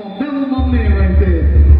Momentum on me right there.